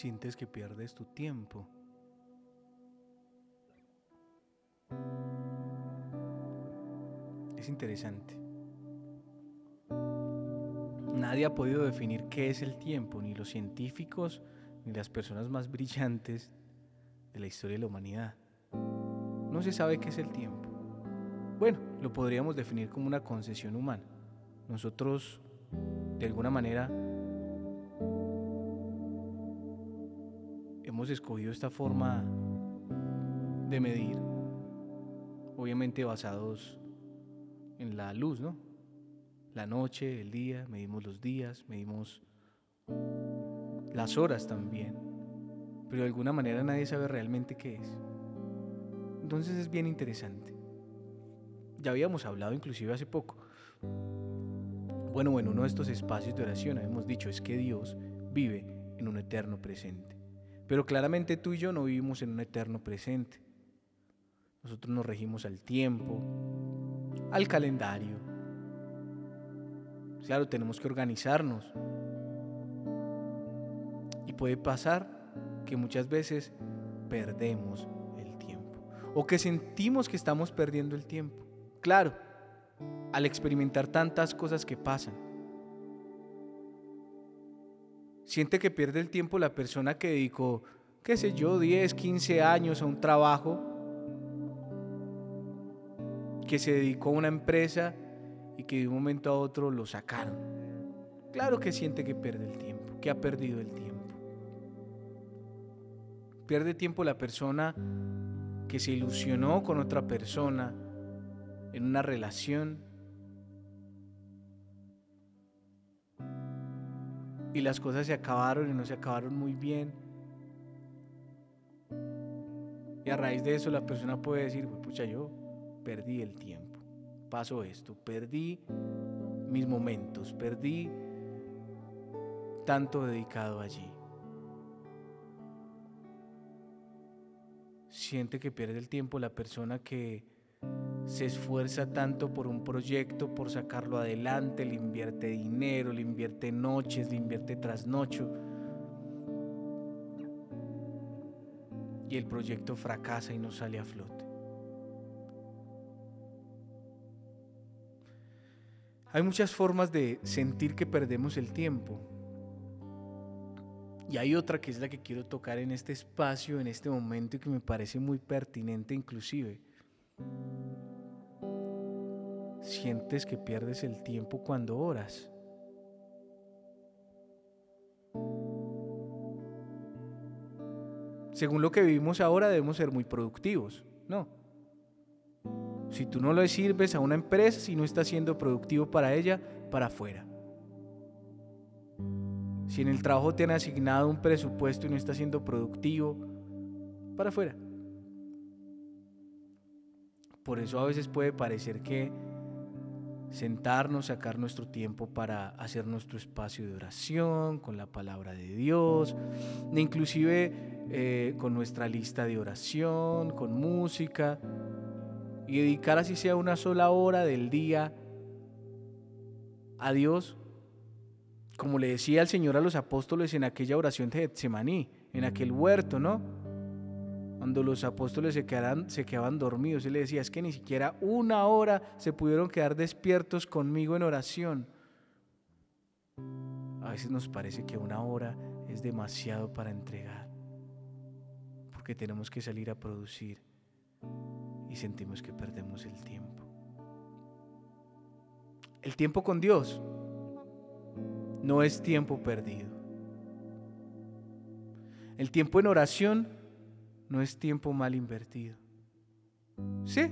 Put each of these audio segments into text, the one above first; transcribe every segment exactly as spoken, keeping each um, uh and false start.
sientes que pierdes tu tiempo. Es interesante. Nadie ha podido definir qué es el tiempo, ni los científicos, ni las personas más brillantes de la historia de la humanidad. No se sabe qué es el tiempo. Bueno, lo podríamos definir como una concesión humana. Nosotros, de alguna manera, hemos escogido esta forma de medir, obviamente basados en la luz, ¿no? La noche, el día, medimos los días, medimos las horas también, pero de alguna manera nadie sabe realmente qué es. Entonces es bien interesante. Ya habíamos hablado inclusive hace poco, bueno, en uno de estos espacios de oración habíamos dicho, es que Dios vive en un eterno presente, pero claramente tú y yo no vivimos en un eterno presente. Nosotros nos regimos al tiempo, al calendario. Claro, tenemos que organizarnos. Y puede pasar que muchas veces perdemos el tiempo. O que sentimos que estamos perdiendo el tiempo. Claro, al experimentar tantas cosas que pasan. Siente que pierde el tiempo la persona que dedicó, qué sé yo, diez, quince años a un trabajo. Que se dedicó a una empresa y que de un momento a otro lo sacaron. Claro que siente que pierde el tiempo, que ha perdido el tiempo. Pierde tiempo la persona que se ilusionó con otra persona en una relación y las cosas se acabaron y no se acabaron muy bien. Y a raíz de eso la persona puede decir, pucha, yo perdí el tiempo. Pasó esto, perdí mis momentos, perdí tanto dedicado allí. Siente que pierde el tiempo la persona que se esfuerza tanto por un proyecto, por sacarlo adelante, le invierte dinero, le invierte noches, le invierte trasnocho. Y el proyecto fracasa y no sale a flote. Hay muchas formas de sentir que perdemos el tiempo. Y hay otra que es la que quiero tocar en este espacio, en este momento, y que me parece muy pertinente inclusive. Sientes que pierdes el tiempo cuando oras. Según lo que vivimos ahora debemos ser muy productivos, ¿no? Si tú no le sirves a una empresa, si no estás siendo productivo para ella, para afuera. Si en el trabajo te han asignado un presupuesto y no estás siendo productivo, para afuera. Por eso a veces puede parecer que sentarnos, sacar nuestro tiempo para hacer nuestro espacio de oración, con la palabra de Dios, e inclusive eh, con nuestra lista de oración, con música. Y dedicar así sea una sola hora del día a Dios, como le decía el Señor a los apóstoles en aquella oración de Getsemaní, en aquel huerto, ¿no? Cuando los apóstoles se, quedaran, se quedaban dormidos, Él le decía, es que ni siquiera una hora se pudieron quedar despiertos conmigo en oración. A veces nos parece que una hora es demasiado para entregar, porque tenemos que salir a producir. Y sentimos que perdemos el tiempo. El tiempo con Dios no es tiempo perdido. El tiempo en oración no es tiempo mal invertido. ¿Sí?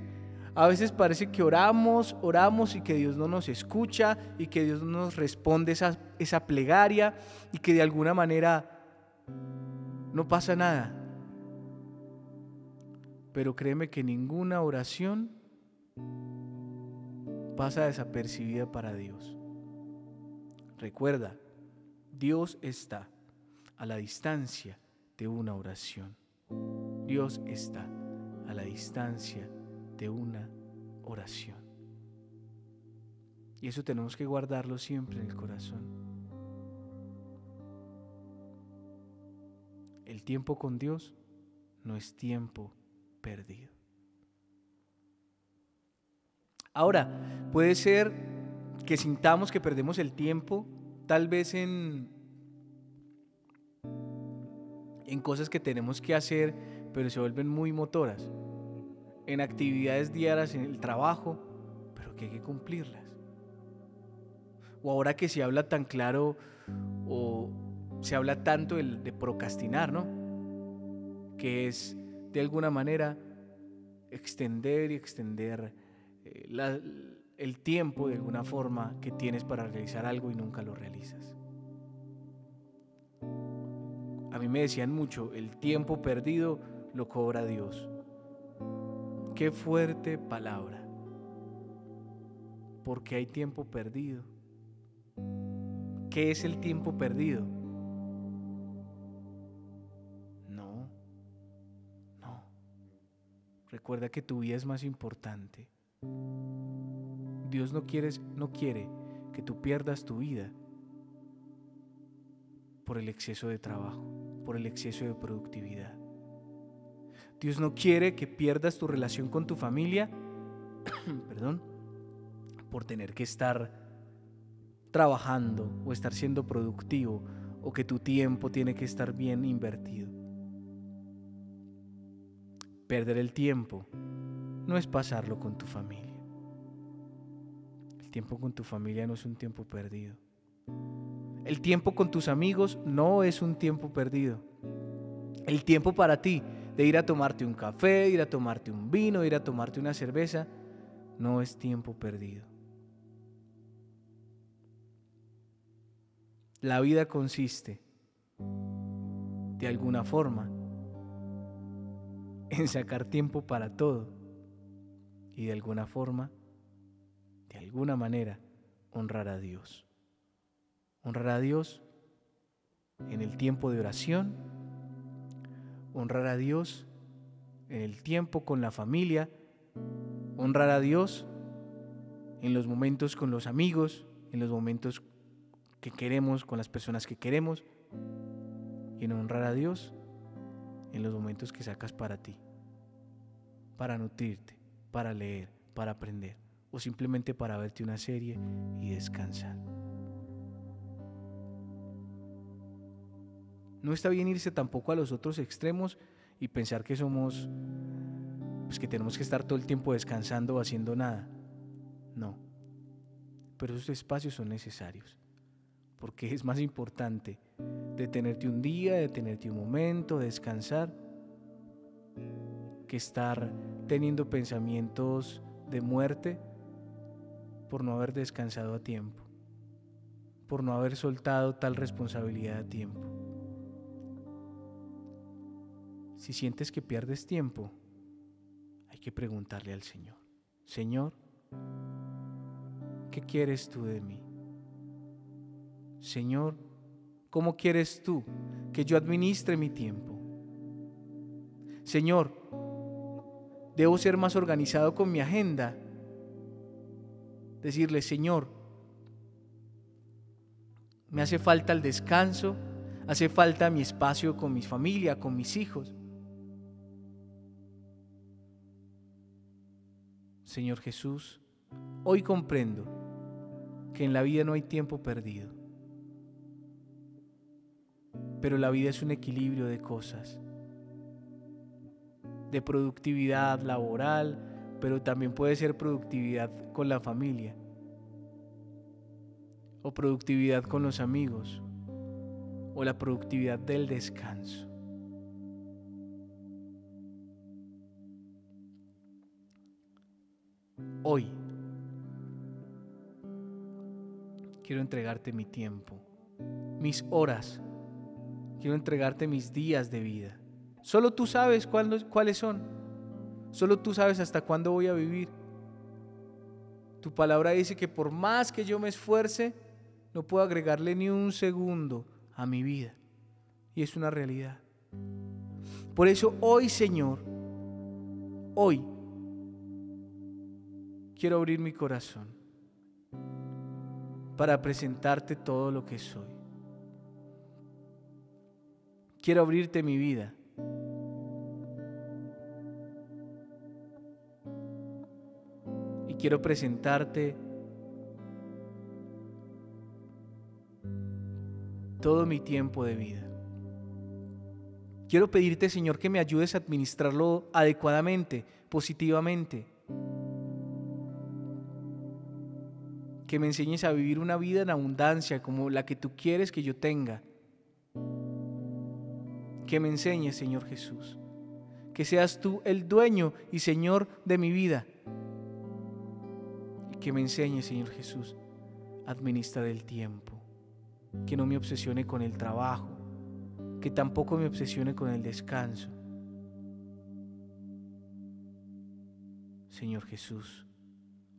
A veces parece que oramos, oramos y que Dios no nos escucha y que Dios no nos responde esa, esa plegaria y que de alguna manera no pasa nada. Pero créeme que ninguna oración pasa desapercibida para Dios. Recuerda, Dios está a la distancia de una oración. Dios está a la distancia de una oración. Y eso tenemos que guardarlo siempre en el corazón. el tiempo con Dios no es tiempo perdido. Ahora, puede ser que sintamos que perdemos el tiempo, tal vez en, en cosas que tenemos que hacer, pero se vuelven muy motoras, en actividades diarias, en el trabajo, pero que hay que cumplirlas. O ahora que se habla tan claro o se habla tanto de, de procrastinar, ¿no? Que es de alguna manera extender y extender eh, la, el tiempo de alguna forma que tienes para realizar algo y nunca lo realizas. A mí me decían mucho, el tiempo perdido lo cobra Dios. Qué fuerte palabra, porque hay tiempo perdido. ¿Qué es el tiempo perdido? No, no. Recuerda que tu vida es más importante. Dios no quiere, no quiere que tú pierdas tu vida por el exceso de trabajo, por el exceso de productividad. Dios no quiere que pierdas tu relación con tu familia, perdón, por tener que estar trabajando o estar siendo productivo, o que tu tiempo tiene que estar bien invertido. Perder el tiempo no es pasarlo con tu familia. El tiempo con tu familia no es un tiempo perdido. El tiempo con tus amigos no es un tiempo perdido. El tiempo para ti de ir a tomarte un café, ir a tomarte un vino, ir a tomarte una cerveza, no es tiempo perdido. La vida consiste, de alguna forma, en sacar tiempo para todo y de alguna forma, de alguna manera, honrar a Dios. Honrar a Dios en el tiempo de oración, honrar a Dios en el tiempo con la familia, honrar a Dios en los momentos con los amigos, en los momentos con que queremos, con las personas que queremos, y en honrar a Dios en los momentos que sacas para ti, para nutrirte, para leer, para aprender, o simplemente para verte una serie y descansar. No está bien irse tampoco a los otros extremos y pensar que somos, pues que tenemos que estar todo el tiempo descansando o haciendo nada. No, pero esos espacios son necesarios. Porque es más importante detenerte un día, detenerte un momento, descansar, que estar teniendo pensamientos de muerte por no haber descansado a tiempo, por no haber soltado tal responsabilidad a tiempo. Si sientes que pierdes tiempo, hay que preguntarle al Señor: Señor, ¿qué quieres tú de mí? Señor, ¿cómo quieres tú que yo administre mi tiempo? Señor, ¿debo ser más organizado con mi agenda? Decirle: Señor, me hace falta el descanso, hace falta mi espacio con mi familia, con mis hijos. Señor Jesús, hoy comprendo que en la vida no hay tiempo perdido. Pero la vida es un equilibrio de cosas, de productividad laboral, pero también puede ser productividad con la familia o productividad con los amigos o la productividad del descanso. Hoy quiero entregarte mi tiempo, mis horas. Quiero entregarte mis días de vida. Solo tú sabes cuándo, cuáles son. Solo tú sabes hasta cuándo voy a vivir. Tu palabra dice que por más que yo me esfuerce, no puedo agregarle ni un segundo a mi vida. Y es una realidad. Por eso hoy, Señor, hoy quiero abrir mi corazón para presentarte todo lo que soy. Quiero abrirte mi vida. Y quiero presentarte todo mi tiempo de vida. Quiero pedirte, Señor, que me ayudes a administrarlo adecuadamente, positivamente. Que me enseñes a vivir una vida en abundancia como la que tú quieres que yo tenga. Que me enseñes, Señor Jesús, que seas tú el dueño y Señor de mi vida. Y que me enseñes, Señor Jesús, a administrar el tiempo. Que no me obsesione con el trabajo, que tampoco me obsesione con el descanso. Señor Jesús,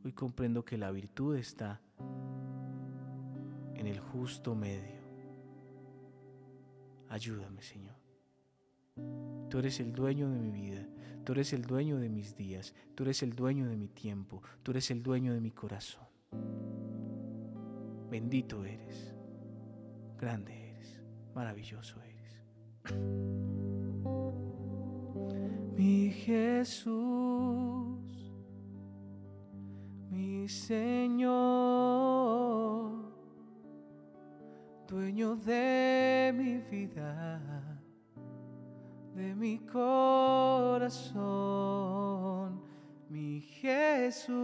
hoy comprendo que la virtud está en el justo medio. Ayúdame, Señor. Tú eres el dueño de mi vida, tú eres el dueño de mis días, tú eres el dueño de mi tiempo, tú eres el dueño de mi corazón. Bendito eres. Grande eres, maravilloso eres. Mi Jesús, mi Señor, dueño de mi vida, de mi corazón. Mi Jesús,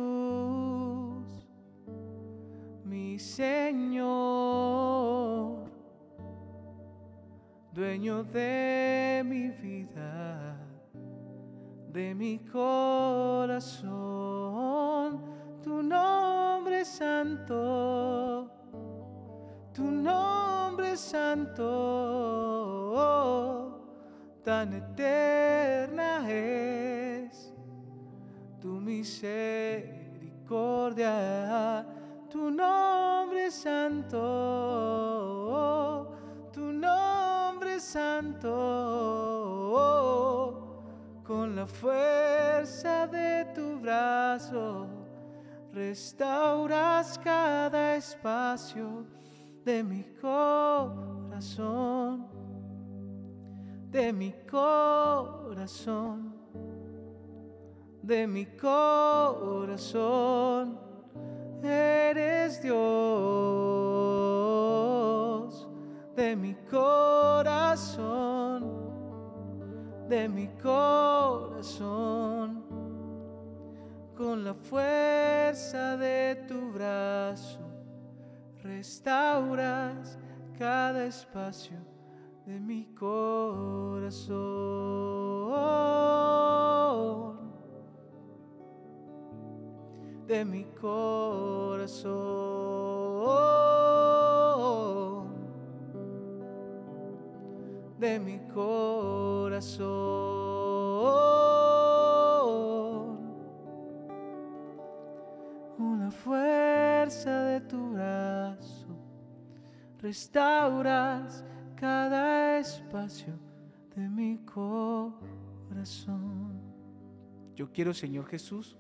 mi Señor, dueño de mi vida, de mi corazón. Tu nombre es santo, tu nombre es santo, tan eterna es tu misericordia. Tu nombre es santo, tu nombre santo, con la fuerza de tu brazo, restauras cada espacio de mi corazón, de mi corazón, de mi corazón. Eres Dios de mi corazón, de mi corazón, con la fuerza de tu brazo, restauras cada espacio de mi corazón, de mi corazón, de mi corazón. Una fuerza de tu brazo, restauras cada espacio de mi corazón. Yo quiero, Señor Jesús,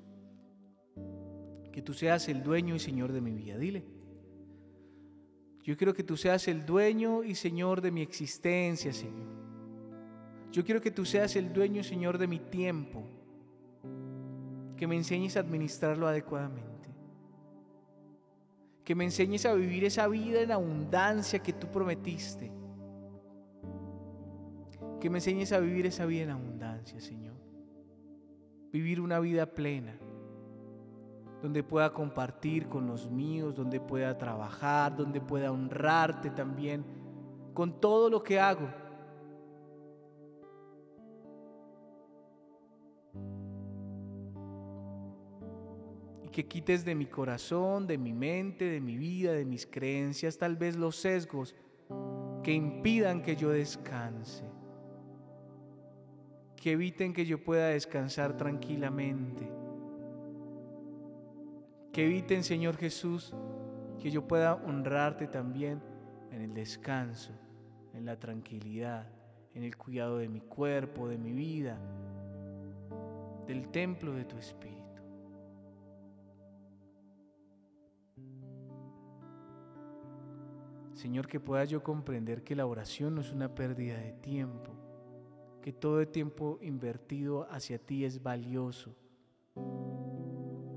que tú seas el dueño y Señor de mi vida. Dile: yo quiero que tú seas el dueño y Señor de mi existencia, Señor. Yo quiero que tú seas el dueño y Señor de mi tiempo. Que me enseñes a administrarlo adecuadamente. Que me enseñes a vivir esa vida en abundancia que tú prometiste. Que me enseñes a vivir esa vida en abundancia, Señor. Vivir una vida plena, donde pueda compartir con los míos, donde pueda trabajar, donde pueda honrarte también con todo lo que hago. Y que quites de mi corazón, de mi mente, de mi vida, de mis creencias, tal vez los sesgos que impidan que yo descanse, que eviten que yo pueda descansar tranquilamente. Que eviten, Señor Jesús, que yo pueda honrarte también en el descanso, en la tranquilidad, en el cuidado de mi cuerpo, de mi vida, del templo de tu Espíritu. Señor, que pueda yo comprender que la oración no es una pérdida de tiempo, que todo el tiempo invertido hacia ti es valioso,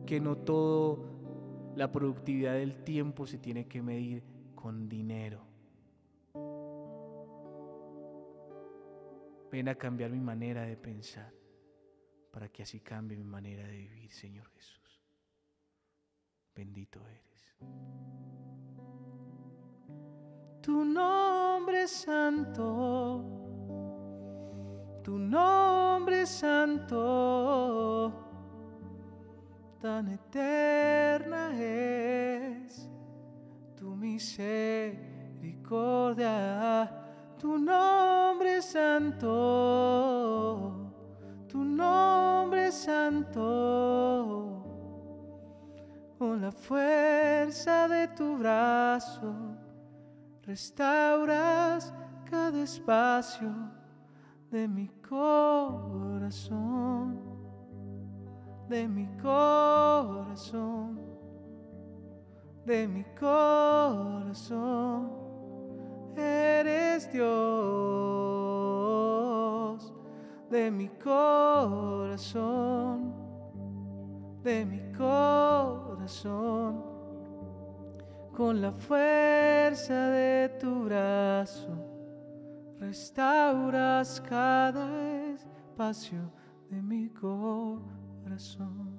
que no toda la productividad del tiempo se tiene que medir con dinero. Ven a cambiar mi manera de pensar para que así cambie mi manera de vivir, Señor Jesús. Bendito eres. Tu nombre es santo, tu nombre es santo, tan eterna es tu misericordia. Tu nombre es santo, tu nombre es santo, con la fuerza de tu brazo restauras cada espacio de mi corazón, de mi corazón, de mi corazón. Eres Dios de mi corazón, de mi corazón. Con la fuerza de tu brazo restauras cada espacio de mi corazón.